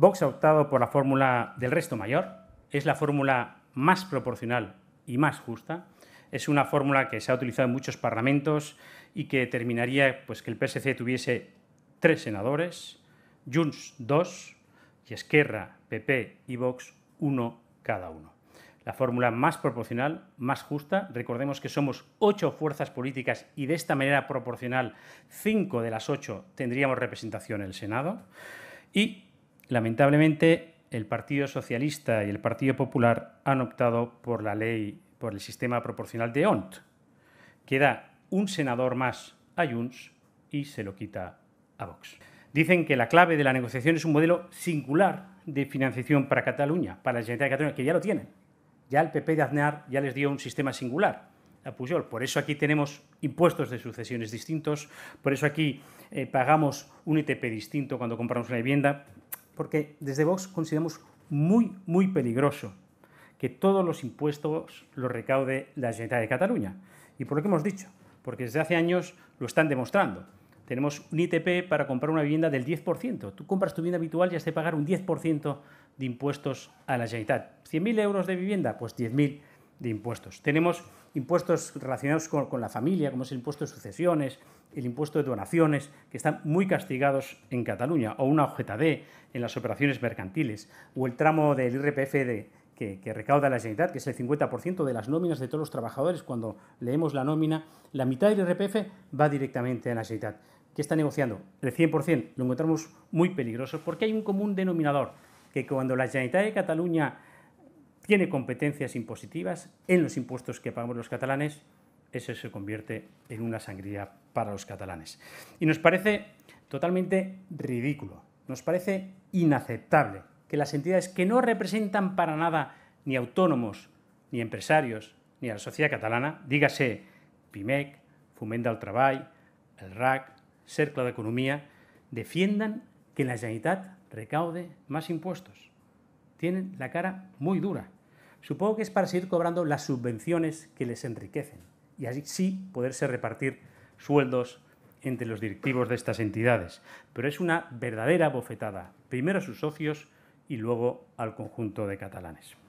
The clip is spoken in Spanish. Vox ha optado por la fórmula del resto mayor, es la fórmula más proporcional y más justa, es una fórmula que se ha utilizado en muchos parlamentos y que terminaría pues, que el PSC tuviese 3 senadores, Junts 2 y Esquerra, PP y Vox 1 cada uno. La fórmula más proporcional, más justa. Recordemos que somos 8 fuerzas políticas y de esta manera proporcional 5 de las 8 tendríamos representación en el Senado. Y, lamentablemente, el Partido Socialista y el Partido Popular han optado por la ley, por el sistema proporcional de D'Hondt, que da 1 senador más a Junts y se lo quita a Vox. Dicen que la clave de la negociación es un modelo singular de financiación para Cataluña, para la Generalitat de Cataluña, que ya lo tienen. Ya el PP de Aznar ya les dio un sistema singular a Pujol. Por eso aquí tenemos impuestos de sucesiones distintos, por eso aquí pagamos un ITP distinto cuando compramos una vivienda, porque desde Vox consideramos muy, muy peligroso que todos los impuestos los recaude la Generalitat de Cataluña. ¿Y por lo que hemos dicho? Porque desde hace años lo están demostrando. Tenemos un ITP para comprar una vivienda del 10%. Tú compras tu vivienda habitual y has de pagar un 10% de impuestos a la Generalitat. 100.000 euros de vivienda, pues 10.000 de impuestos. Tenemos impuestos relacionados con la familia, como es el impuesto de sucesiones, el impuesto de donaciones, que están muy castigados en Cataluña, o una OJD en las operaciones mercantiles, o el tramo del IRPF que recauda la Generalitat, que es el 50% de las nóminas de todos los trabajadores. Cuando leemos la nómina, la mitad del IRPF va directamente a la Generalitat. ¿Qué está negociando? El 100%. Lo encontramos muy peligroso porque hay un común denominador, que cuando la Generalitat de Cataluña tiene competencias impositivas en los impuestos que pagamos los catalanes, eso se convierte en una sangría para los catalanes. Y nos parece totalmente ridículo, nos parece inaceptable que las entidades que no representan para nada ni autónomos, ni empresarios, ni a la sociedad catalana, dígase PIMEC, Foment del Treball, el RAC, Círculo de Economía, defiendan que la Generalitat recaude más impuestos. Tienen la cara muy dura. Supongo que es para seguir cobrando las subvenciones que les enriquecen y así sí poderse repartir sueldos entre los directivos de estas entidades. Pero es una verdadera bofetada, primero a sus socios y luego al conjunto de catalanes.